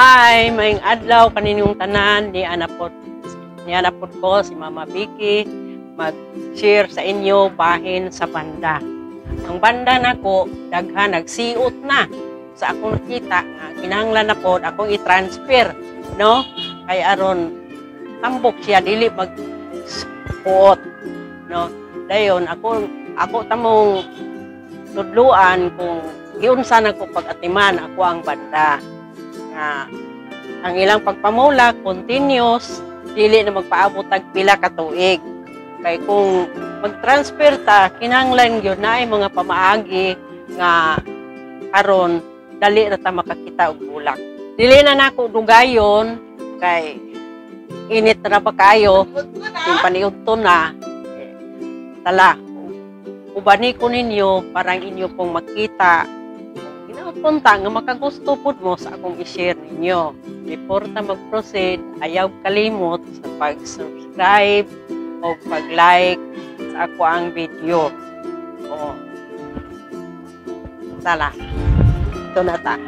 Hi, maayong adlaw kaninyong tanan, ni anapod ko si Mama Vicky mag-share sa inyo bahin sa banda. Ang banda nako daghan nagsiot na sa akong nakita nga kinahanglan na pod akong i-transfer, no? Kay aron tambok siya dili mag puot, no? Dayon ako tamong tudluan kung giunsa nako pag-atiman ako ang banda. Nga ang ilang pagpamula continuous dili na magpaabot og pila ka tuig. Kay kung mag-transfer ta kinahanglan gyud naay mga pamaagi nga aron dali na ta makakita og bulak. Dili na nako dugayon kay init na ba kayo timpaniudton na tala ubani ko ninyo parang inyo pong makita punta nga makagusto po mo sa akong i-share ninyo. Before na mag-proceed, ayaw kalimot sa pag-subscribe o pag-like sa ako ang video. O, tala. Ito na ta.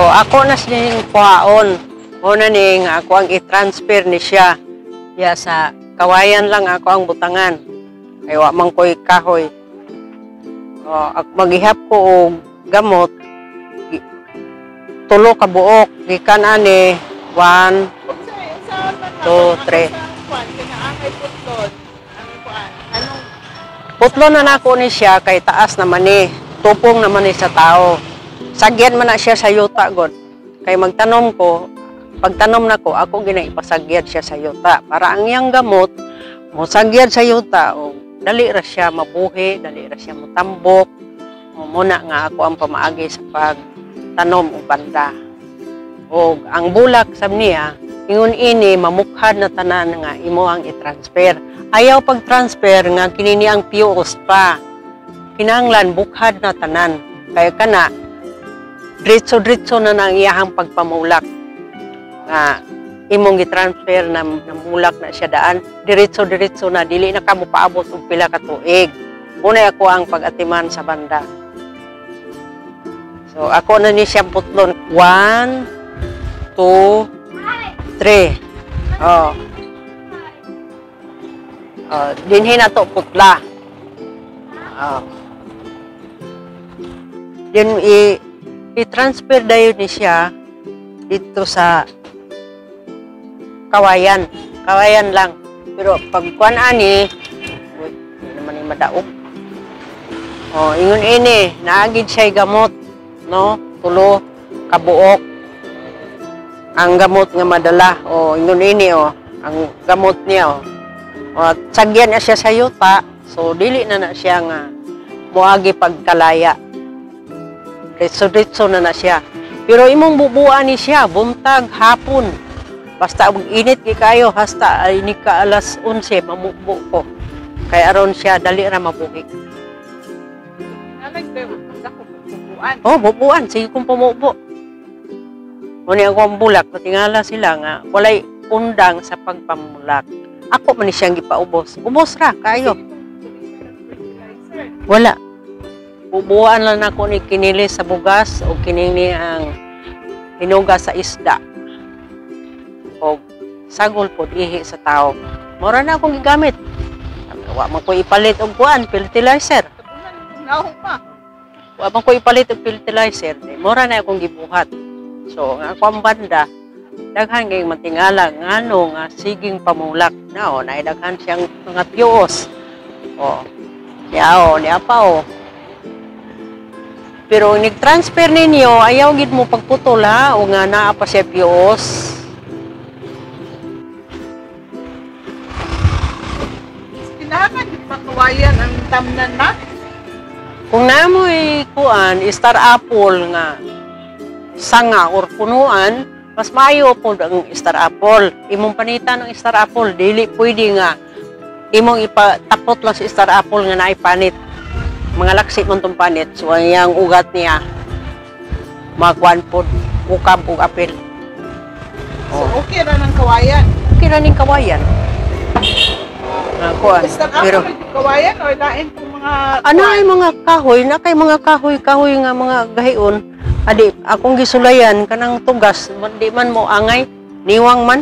O, ako na siyang kuhaon. Una ning ako ang i-transfer ni siya. Diya sa kawayan lang ako ang butangan. Ay, wa man ko'y kahoy. O, maghihap ko o gamot. Tulo ka buok. Gikan ani. 1, 2, 3. Putlon na ako ni siya kay taas naman ni. Tupong naman ni sa tao. Sagyan man na siya sa yuta, God. Kay magtanom ko, pagtanom na ko, ako ginaipasagyan siya sa yuta. Para ang iyang gamot, mo sagyan sa yuta, o dali ra siya mabuhi, dali ra siya mutambok. O muna nga ako ang pamaagi sa pagtanom o banda. O ang bulak sa niya, ingon ini, mamukhad na tanan nga imo ang i-transfer. Ayaw pag-transfer nga kinini ang piyos pa. Kinanglan, bukhad na tanan. Kaya ka na, dritso-dritso na nang iyahang pagpamulak. Imong gitransfer na namulak na siya daan, diretso-diretso na, dili na ka mupaabot og pila ka tuig. Muna ako ang pag-atiman sa banda. So, ako na ni siya putlon. 1, 2, 3. Oh. Oh, dinhi na to putla. Oh. Din i-transfer dayon ni siya dito sa kawayan. Kawayan lang. Pero pagkuan ani, uy, hindi naman yung madaok. O, ingon ini, naagid siya'y gamot. No? Tulo, kabuok. Ang gamot nga madala. O, ingon ini, o. Ang gamot niya, o. O, sagyan na siya sa yuta. So, dili na na siya nga muagi pagkalaya. Retso-retso na na siya. Pero imong bubuan ni siya, buntag, hapon. Basta init ni kayo, hasta ay ni ka alas 11, mamubo ko. Kaya aron siya, dali na mabuhi. Nalag ba yung bubuan? Oo, bubuan. Sige kong pumubo. Muna ako ang bulak, matingala sila nga, walay undang sa pagpamulak. Ako man siyang gipaubos. Ubos ra, kayo. Wala. Bubuan lang ako ni kinili sa bugas o kinili ang hinuga sa isda o sagol po ihi sa tao. Mora na akong gigamit. Wa man ko ipalit og kuan, fertilizer. Wa man ko ipalit og fertilizer. Mora na akong gibuhat. So, ang akong banda, daghan kayong matingala, ngano nga siging pamulak. Naon, ay daghan siyang mga piyos. O, niya o, niya pa o. Pero nag-transfer ninyo, ayaw gid mo pagputol ha, o nga naa pa siya piyos. Kailangan gid pakawayan ang tamnan na? Kung namoy kuan, star apple nga sanga or punuan, mas maayo po ang star apple. Imong panita ng star apple, dili pwede nga imong ipatapot lang si Star Apple nga naay panit. Mga laksi man tong panit. So ang ugat niya magkuan pod ukab ug apel. Oh. So okay ra nang kawayan. Okay ra ning kawayan. Nakuan. Pero kawayan or lain pong mga ano ay mga kahoy na kay mga kahoy nga mga gahion. Adi akong gisulayan kanang tugas di man mo angay niwang man.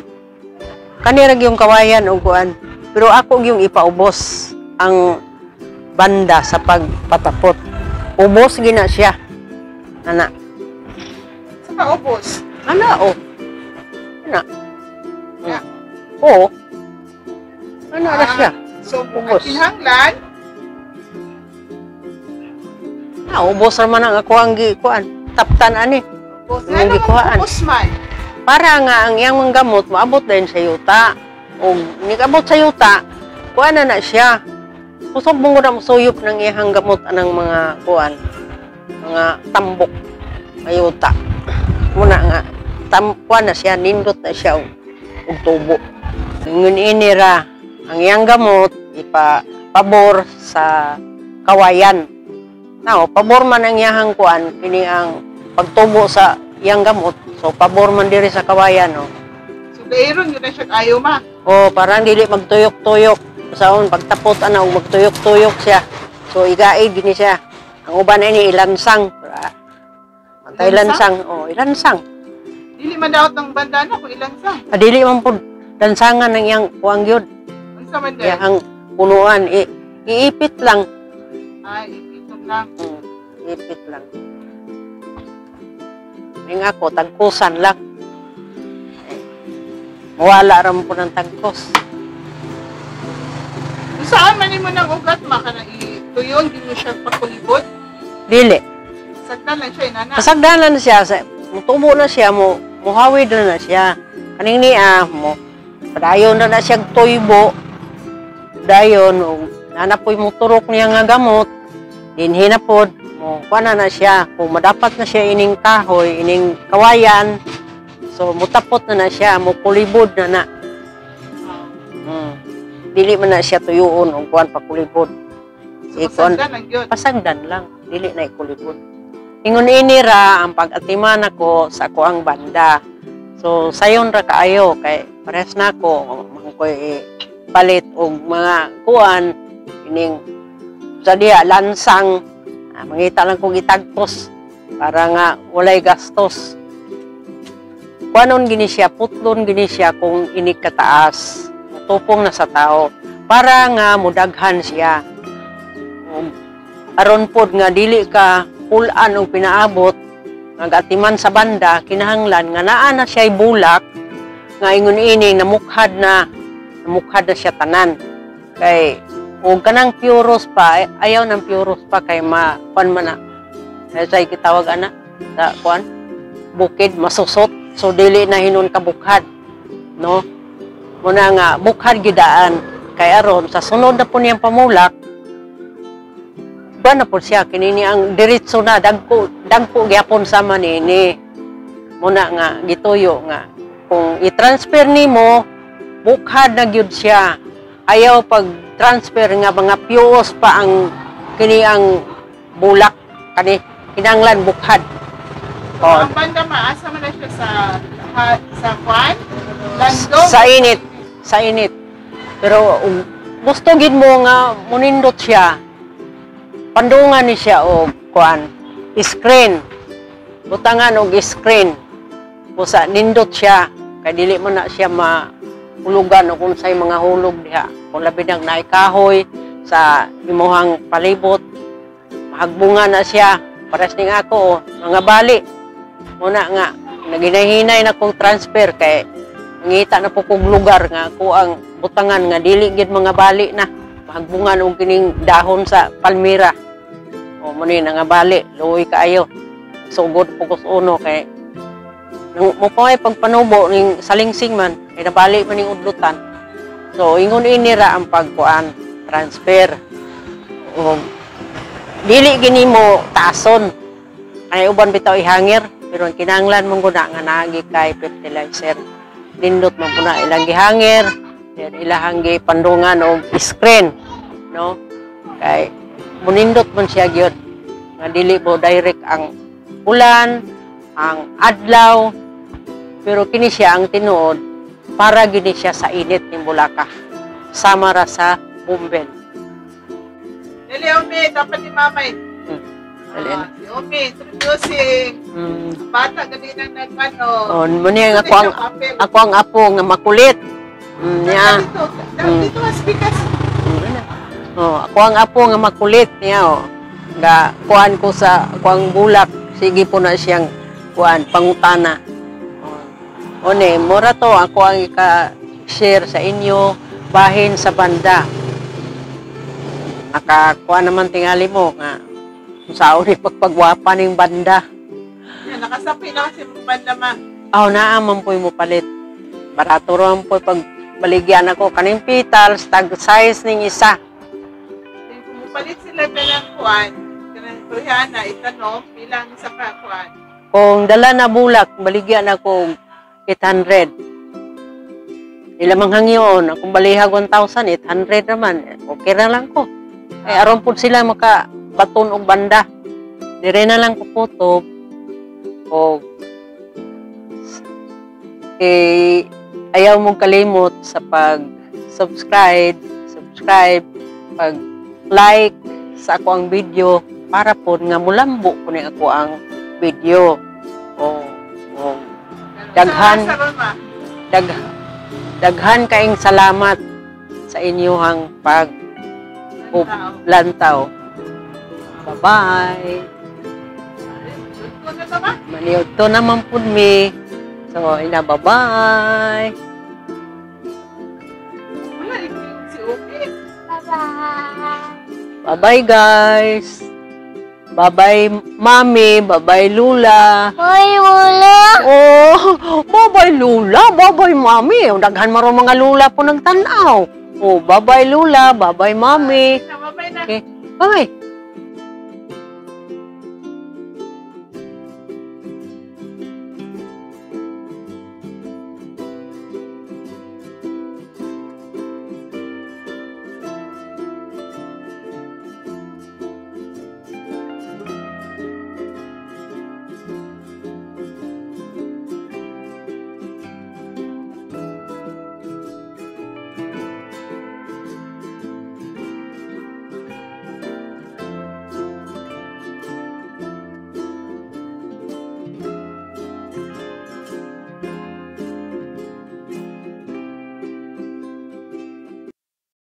Kanira gyung kawayan ug kuan. Pero ako yung ipaubos ang banda sa pagpatapot. Ubos gina siya. Ana. Sa paubos? Ana, o. Ana. Yeah. Oo. Ana na siya. So, ubos. Kinahanglan? Na, ubos naman ang ako ang gikuan. Taptan ani. Ubos. Nga naman ubos man. Para nga ang iyang manggamot, maabot din sa yuta. O nikabot sa yuta, kuha na siya. Kusog mong na musuyop ng ihang gamot ng mga kuan, mga tambok, may yuta. Muna nga, kuha na siya, nindot na siya, o tubo. Ngunira, ang iyang gamot, ipapabor sa kawayan. Now, pabor man ang iyang kuan, kini ang pagtubo sa iyang gamot, so pabor man diri sa kawayan, no? Dairon yun na siya kayo ma. Oh, parang dili magtuyok-tuyok. Saon, pagtapot na, magtuyok-tuyok siya. So, igaid din siya. Ang uban na ini, ilansang. Mantay lansang. Oh, ilansang. Dili man daot ng bandana kung ilansang. Dili man po lansangan ng iyang kuwang yun. Ansa man dayo? Ang punuan. Iipit lang. Ay, iipit lang. Iipit lang. Ngayon ako, tagkusan lang. Wala ram po ng tagkos. Saan manin mo ng ugat, maka na ituyo, hindi mo siya pakulibot? Dili. Kasagdan lang siya, inana? Kasagdan lang siya. Mutubo na siya, muhawid na siya. Kaning niya, padayon na siya tuybo. Dayon, nanapoy mo turok niya nga gamot. Dinhi na po, kuha na siya. Kung madapat na siya ining kahoy, ining kawayan, so, mutapot na siya, mukulibod na. Dili man na siya tuyuon o kuhan pa kulibod. So, pasagdan lang yun? Pasagdan lang. Dili na ikulibod. Ingon inira ang pag-atiman ako sa ako ang banda. So, sayon ra kaayo. Kay pares na ako, mangkoy palit o mga kuhan. Ining, sa dia, lansang. Mangita lang kong itagtos para nga walay gastos. Kuanon gini siya, putlon gini siya kung inig kataas, tupong na sa tao, para nga mudaghan siya. Aron pod nga dili ka pulaan o pinaabot, nagatiman sa banda, kinahanglan, nga naa na siya'y bulak, nga ingon ini, namukhad na siya tanan. Kay, huwag ka ng puros pa, ayaw ng puros pa, kay kuan man na, siya'y kitawag ana, sa kuan, bukid, masusot. So, dili na hinun ka bukhad, no? Muna nga, bukhad gidaan. Kaya aron, sa sunod na po niyang pamulak, ba na po siya, kinini ang diritso na, dagpo gyapon sa manini. Muna nga, gituyo nga. Kung i-transfer ni mo, bukhad na gyud siya. Ayaw pag-transfer nga, mga piyos pa ang kini ang bulak, kani, kinanglan bukhad. So, ang banda maasa man na siya sa kwan, landong? Sa init. Pero gusto gid mo nga munindot siya, pandungan ni siya o kwan, screen, butangan o screen. Pusa, nindot siya, kay dili man na siya mahulugan o kung sa'y mga hulog diha. Kung labi ng naikahoy sa imuhang palibot, mahagbungan na siya, pares ning ako o, mga bali. Muna nga, naginahinay na kong transfer kay ngita na po kong lugar nga ako ang butangan nga diligid mga bali na mahagbungan og kining dahon sa palmira. O muna nga bali, luwi kaayo. Sugod po uno kay mukha ay pagpanubo ning salingsing man, ay nabali man ning udlutan. So, ingon inira ang pagkuan, transfer. O, dili gini mo tason. Ay uban bitaw ihangir. Pero ang kinanglan mong guna nga nagikay fertilizer. Dindot mong guna ilang gihangir. Yan ilahang gipandungan o screen, no? Kay munindot man siya gyud nga dili po direct ang ulan, ang adlaw, pero kini siya ang tinuod para gini siya sa init ni Bulaka. Sama ra sa Bumben. Dili umpit dapat ni mamay. Umpit producing. Bata gani nang nagpano. Oh, muni nga ako ang apo nga makulit. Niya. Dito sa speaker. Oh, ako ang apo nga makulit niya oh. Nga kuan ko sa kuang bulak, sige po na siyang kuan pangutana. Oh. One, mura to ako ang ika-share sa inyo bahin sa banda. Nakakuan naman tingali mo nga sao ni pagpagwapa ning banda. Yeah, nakasapi na kasi banda ma. Oh, naamam po mo palit. Barato ron po pagbaligyan ako kaning petals, tag size ning isa. Palit sila bilang kuwan, Rihanna, itanong bilang isa ka kuwan. Kung dala na bulak, baligyan ako 800. Ilamang hangyon, kung balihag 1,000, 800 naman. Okay na lang ko. Ay aron po sila makabaton og banda. Dire na lang ko putob. O eh, ayaw mong kalimot sa pag-subscribe, pag-like sa ako ang video para po nga mulambo po na ako ang video. Oh. Daghan kaing salamat sa inyong pag-lantaw. Bye-bye. Maniod to naman po mi. So, ina, bye-bye! Bye-bye! Bye-bye, guys! Bye-bye, Mami! Bye-bye, Lula! Bye, Lula! Oh! Bye-bye, Lula! Bye-bye, Mami! Daghan maro mga Lula po nagtanaw! Oh, bye-bye, Lula! Bye-bye, Mami! Bye-bye! Okay.